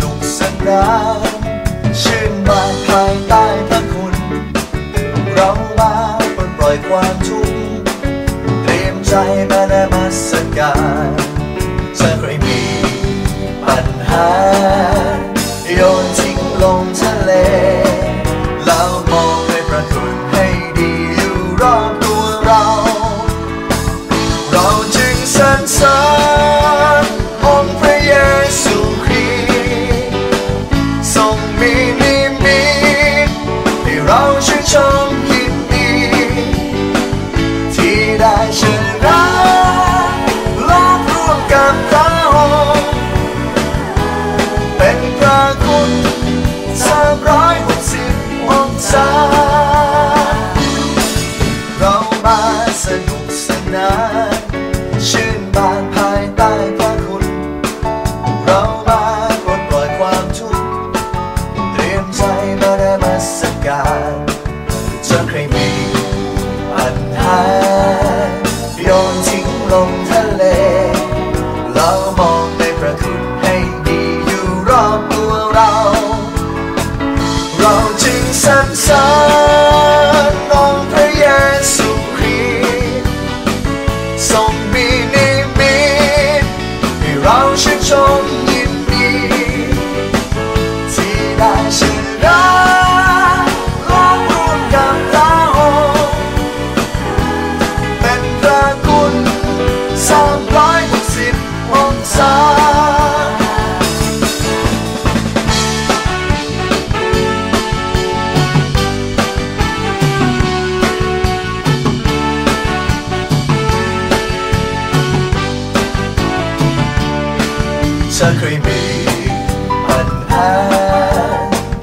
นุกสนานชื่นบานภายใต้พระคุณเรามาปลดปล่อยความทุกข์เตรียมใจมานมัสการถ้าใครมีปัญหาโยนทิ้งลงทะเลแล้วมองไปพระคุณให้ดีอยู่รอบตัวเราเราจึงสรรเสริญองค์พระเยซูคริสต์ทรงมีนิมิตให้เราชื่นชมยินดีที่ได้ชนะโลกร่วมกับพระองค์เป็นพระคุณ360องศาเรามาสนุกสนานชื่นบานภายใต้พระคุณเรามาปลดปล่อยความทุกข์เตรียมใจมานมัสการจะใครมีปัญหาโยนทิ้งลงทะเลแล้วมองในพระคุณให้ดีอยู่รอบตัวเราเราจึงสรรเสริญองค์พระเยซูคริสต์ทรงมีนิมิตให้เราชื่นชมยินดีที่ได้ชนะโลกร่วมกับพระองค์เป็นพระคุณ360องศาถ้าใครมีปัญหา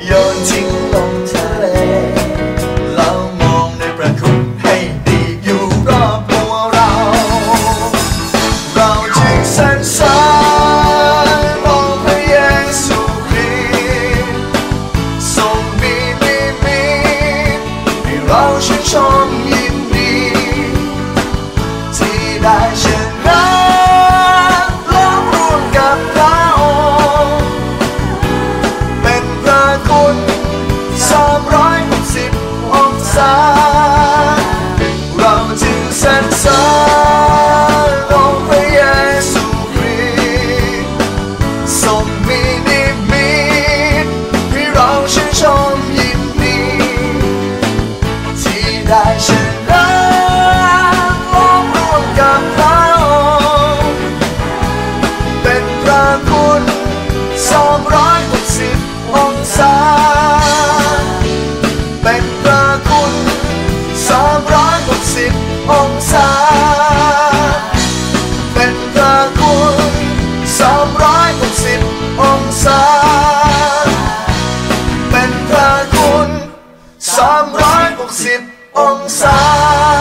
โยนทิ้งลงทะเลแล้วมองในประคุณให้ดีอยู่รอบตัวเราเราจึงสรรเสริญองค์พระเยซูคริสต์ทรงมีนิมิตให้เราชื่นชมยินดีที่ได้ชนะเราจึงสรรเสริญองค์พระเยซูคริสต์ทรงมีนิมิตให้เราชื่นชมยินดีที่ได้ชนะโลกร่วมกับพระองค์เป็นพระคุณ360องศาเป็นพระคุณ360องศาเป็นพระคุณ360องศาเป็นพระคุณ360องศา